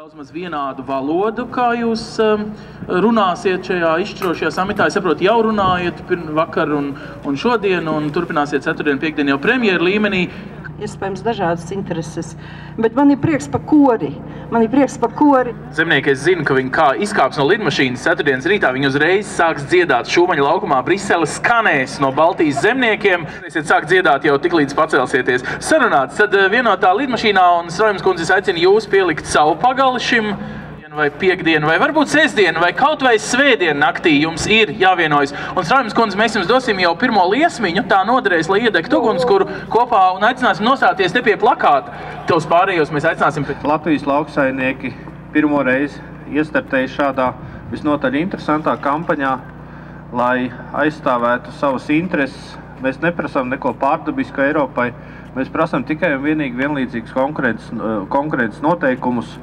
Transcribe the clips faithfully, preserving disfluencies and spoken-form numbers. daudz maz vienādu valodu, kā jūs runāsiet šajā izšķirošajā samitā. Es saprotu, jau runājat vakar un, un šodien, un turpināsiet ceturtdien, piekdien jau premjeru līmenī. Iespējams dažādas intereses, bet man ir prieks pa kori. Man ir prieks pa kori. Zemnieki, es zinu, ka viņi kā izkāps no lidmašīnas ceturtdienas rītā, viņi uzreiz sāks dziedāt Šūmaņa laukumā Brisele skanēs no Baltijas zemniekiem. Esiet sāk dziedāt jau tik līdz pacelsieties. Sarunāts, tad vienotā lidmašīnā un Straujums kundzes aicina jūs pielikt savu pagali šim, vai piekdienu, vai varbūt sestdienu, vai kaut vai svētdienu naktī jums ir jāvienojas. Un Straujumas kundze, mēs jums dosim jau pirmo liesmiņu, tā noderēs, lai iedegt uguns, kuru kopā un aicināsim nostāties te pie plakāta. Tos pārējos mēs aicināsim pie... Latvijas lauksainieki pirmo reizi iestartēja šādā visnotaļ interesantā kampaņā, lai aizstāvētu savas intereses. Mēs neprasām neko pārdabisku Eiropai, mēs prasām tikai un vienīgi vienlīdzīgas konkurences noteikumus.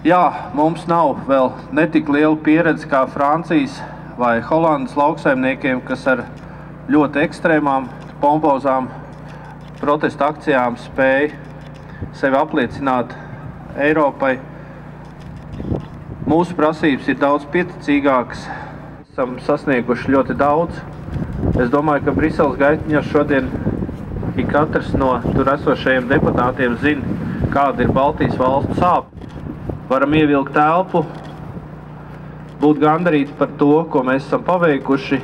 Jā, mums nav vēl netik liela pieredze kā Francijas vai Holandas lauksaimniekiem, kas ar ļoti ekstrēmām, pompozām protesta akcijām spēja sevi apliecināt Eiropai. Mūsu prasības ir daudz pieticīgākas. Esam sasnieguši ļoti daudz. Es domāju, ka Briseles gaitiņos šodien ik katrs no tur esošajiem deputātiem zina, kāda ir Baltijas valstu sāpe. Varam ievilkt telpu, būt gandarīti par to, ko mēs esam paveikuši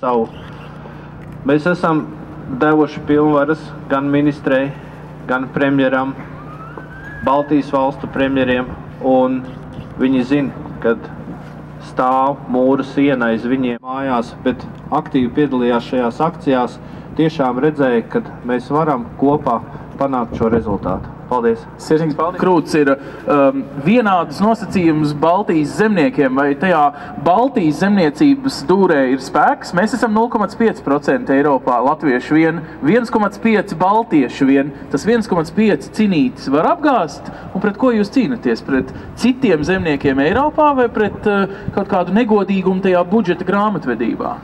savu. Mēs esam devuši pilnvaras gan ministrei, gan premjeram, Baltijas valstu premjeriem, un viņi zina, kad stāv mūra siena aiz viņiem mājās, bet aktīvi piedalījās šajās akcijās, tiešām redzēja, ka mēs varam kopā panākt šo rezultātu. Paldies. Sirsnīgs paldies. Krūts ir um, vienādas nosacījumus Baltijas zemniekiem, vai tajā Baltijas zemniecības dūrē ir spēks? Mēs esam nulle komats pieci procenti Eiropā, latvieši vien, viens komats pieci baltieši vien. Tas viens komats pieci cīnītis var apgāst, un pret ko jūs cīnaties? Pret citiem zemniekiem Eiropā vai pret uh, kaut kādu negodīgumu tajā budžeta grāmatvedībā?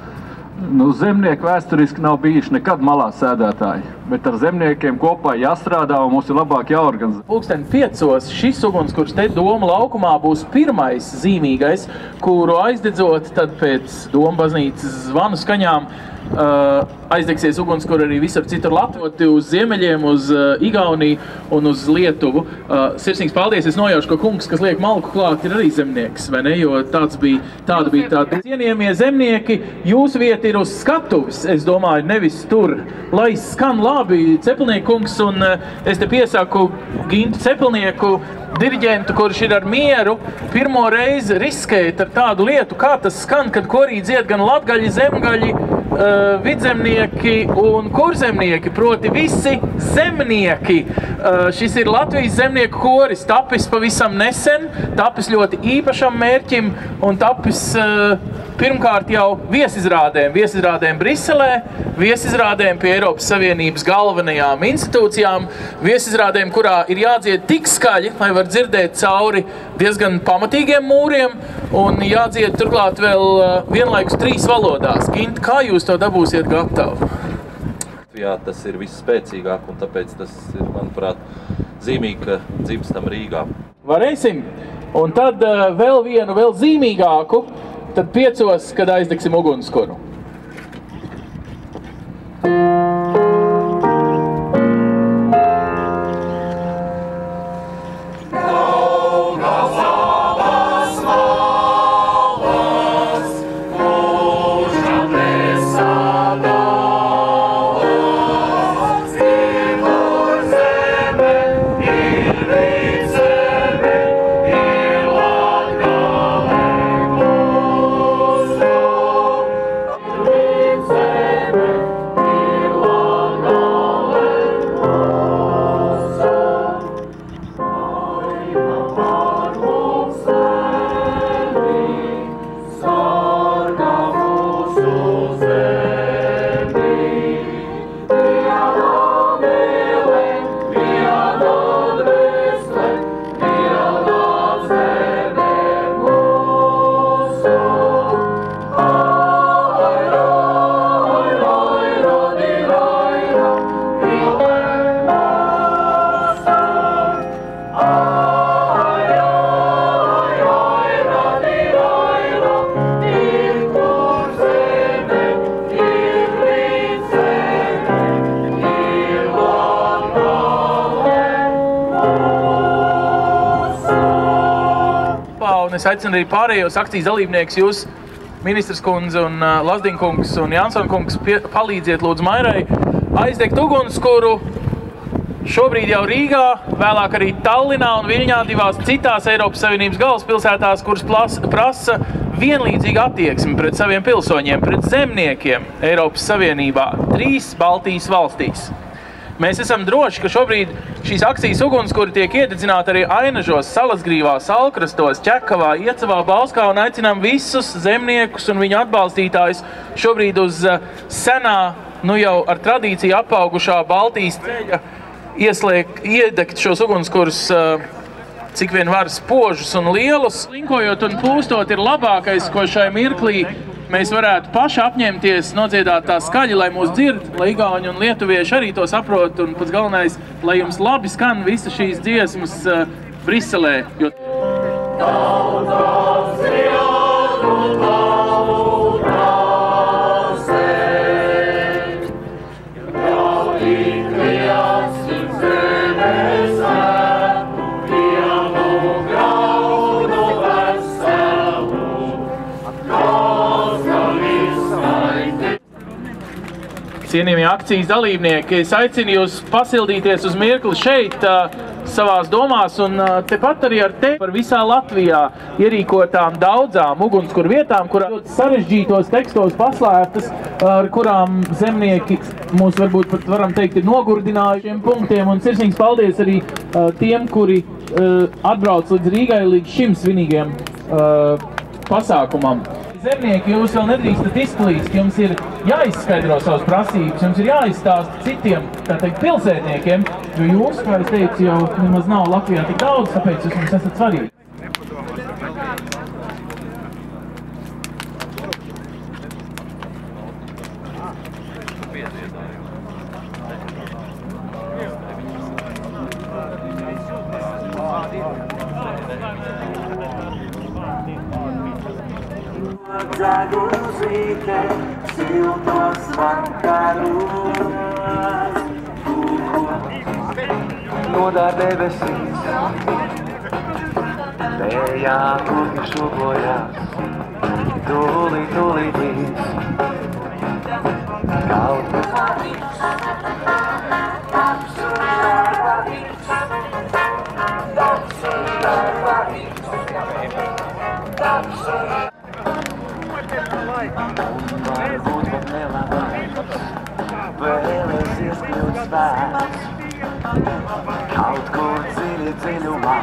Nu, zemnieki vēsturiski nav bijuši nekad malā sēdētāji, bet ar zemniekiem kopā jāstrādā un mums ir labāk jāorganizē. Pulksten piecos šis uguns, kurš te Doma laukumā būs pirmais zīmīgais, kuru aizdedzot tad pēc Doma baznīcas zvanu skaņām Uh, aizdegsies uguns, kur arī visur citur Latvoti uz ziemeļiem, uz uh, Igauniju un uz Lietuvu. Uh, Sirsnīgs paldies, es nojaušu, ka kungs, kas liek malku klāt, ir arī zemnieks, vai ne? Jo tāds bija, tāda bija tāda. Cienījamie zemnieki, jūsu vieta ir uz skatuves, es domāju, nevis tur. Lai skan labi, Cepelnieku kungs, un uh, es te piesaku Gintu Cepelnieku, diriģentu, kurš ir ar mieru, pirmo reizi riskēt ar tādu lietu, kā tas skan, kad korī dzied gan latgaļi, zemgaļi, uh, vidzemnieki un kurzemnieki, proti visi zemnieki. Uh, šis ir Latvijas zemnieku koris, tapis pavisam nesen, tapis ļoti īpašam mērķim un tapis uh, pirmkārt jau viesizrādēm, viesizrādēm Briselē, viesizrādēm pie Eiropas Savienības galvenajām institūcijām, viesizrādēm, kurā ir jādzied tik skaļi, lai var dzirdēt cauri diezgan pamatīgiem mūriem un jādzied turklāt vēl vienlaikus trīs valodās. Ginta, kā jūs to dabūsiet gatavu? Jā, tas ir viss spēcīgāk un tāpēc tas ir, manuprāt, zīmīgi, ka dzimstam Rīgā. Varēsim! Un tad vēl vienu, vēl zīmīgāku, tad piecos, kad aizdegsim ugunskuru. un es aicinu arī pārējos akcijas dalībniekus, jūs, ministrs kundze un Lazdiņa kungs un Jansona kungs, palīdziet lūdzu Mairai aizdegt ugunskuru šobrīd jau Rīgā, vēlāk arī Tallinā un Viļņā, divās citās Eiropas Savienības galvaspilsētās, kuras prasa vienlīdzīga attieksme pret saviem pilsoņiem, pret zemniekiem Eiropas Savienībā, trīs Baltijas valstīs. Mēs esam droši, ka šobrīd šīs akcijas ugunskuri tiek iededzināti arī Ainažos, Salacgrīvā, Saulkrastos, Ķekavā, Iecavā, Bauskā un aicinām visus zemniekus un viņu atbalstītājus šobrīd uz senā, nu jau ar tradīciju apaugušā Baltijas ceļa ieslēgt, iedegt šos ugunskurus, cik vien var spožus un lielus. Linkojot un plūstot ir labākais, ko šai mirklī mēs varētu paši apņemties nodziedāt tā skaļi, lai mūs dzird, lai igauņi un lietuvieši arī to saprot, un pats galvenais, lai jums labi skan visa šīs dziesmas uh, Briselē. Jo... Cienījamie akcijas dalībnieki, es aicinu jūs pasildīties uz mirkli šeit savās domās un tepat arī ar te par visā Latvijā ierīkotām daudzām ugunskura vietām, kurā ļoti sarežģītos tekstos paslēptas, ar kurām zemnieki mūs varbūt pat varam teikt ir nogurdinājušiem punktiem, un sirsnīgs paldies arī tiem, kuri atbrauc līdz Rīgai līdz šim svinīgiem pasākumam. Zemnieki, jūs vēl nedrīkstat izklīst, jums ir jāizskaidro savas prasības, jums ir jāizstāsta citiem, tā teikt, pilsētniekiem, jo jūs, kā es teicu, jau nemaz nav Latvijā tik daudz, tāpēc jūs mums esat svarīgi. Загрузите силтос ванкарус, no da debesīs, tējā kurgi šubojas, tūli, tūli tīs, kaut kas. Un varbūt vēl nelabāks, vēlēsies kļūt spēks, kaut kur dziļi dziļumā.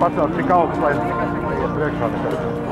Pacelt tik augsts, lai es priekšā nekad.